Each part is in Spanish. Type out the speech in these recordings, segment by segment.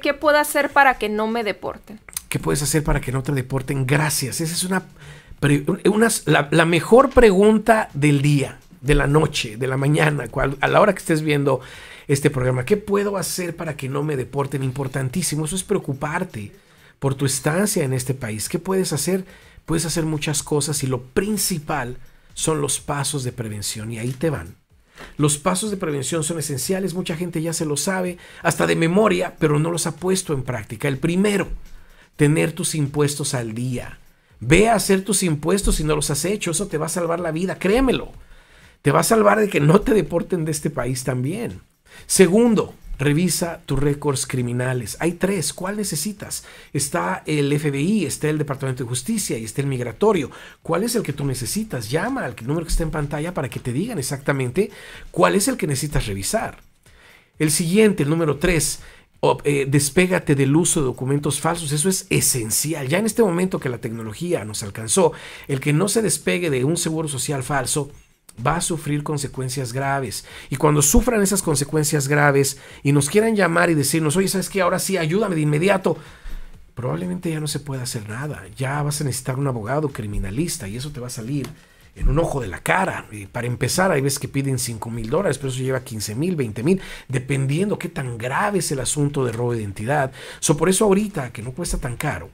¿Qué puedo hacer para que no me deporten? ¿Qué puedes hacer para que no te deporten? Gracias. Esa es la mejor pregunta del día, de la noche, de la mañana, a la hora que estés viendo este programa. ¿Qué puedo hacer para que no me deporten? Importantísimo. Eso es preocuparte por tu estancia en este país. ¿Qué puedes hacer? Puedes hacer muchas cosas y lo principal son los pasos de prevención. Y ahí te van. Los pasos de prevención son esenciales. Mucha gente ya se lo sabe, hasta de memoria, pero no los ha puesto en práctica. El primero, tener tus impuestos al día. Ve a hacer tus impuestos si no los has hecho. Eso te va a salvar la vida, créemelo. Te va a salvar de que no te deporten de este país también. Segundo, revisa tus récords criminales. Hay tres. ¿Cuál necesitas? Está el FBI, está el Departamento de Justicia y está el Migratorio. ¿Cuál es el que tú necesitas? Llama al número que está en pantalla para que te digan exactamente cuál es el que necesitas revisar. El siguiente, el número 3. Despégate del uso de documentos falsos. Eso es esencial. Ya en este momento que la tecnología nos alcanzó, el que no se despegue de un seguro social falso va a sufrir consecuencias graves. Y cuando sufran esas consecuencias graves y nos quieran llamar y decirnos, oye, ¿sabes qué? Ahora sí, ayúdame de inmediato, probablemente ya no se pueda hacer nada. Ya vas a necesitar un abogado criminalista y eso te va a salir en un ojo de la cara. Para empezar, hay veces que piden $5,000, pero eso lleva $15,000, $20,000, dependiendo qué tan grave es el asunto de robo de identidad. Por eso ahorita, que no cuesta tan caro,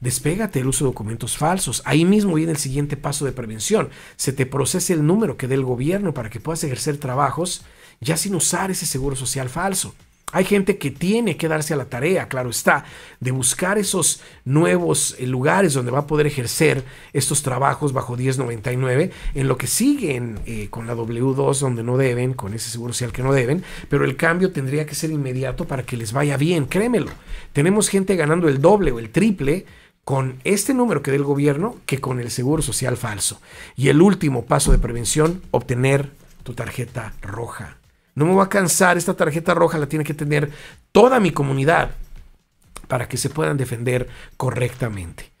despégate del uso de documentos falsos. Ahí mismo viene el siguiente paso de prevención. Se te procesa el número que dé el gobierno para que puedas ejercer trabajos ya sin usar ese seguro social falso. Hay gente que tiene que darse a la tarea, claro está, de buscar esos nuevos lugares donde va a poder ejercer estos trabajos bajo 1099, en lo que siguen con la W2 donde no deben, con ese seguro social que no deben, pero el cambio tendría que ser inmediato para que les vaya bien, créemelo. Tenemos gente ganando el doble o el triple con este número que dé el gobierno que con el seguro social falso. Y el último paso de prevención, obtener tu tarjeta roja. No me va a cansar, esta tarjeta roja la tiene que tener toda mi comunidad para que se puedan defender correctamente.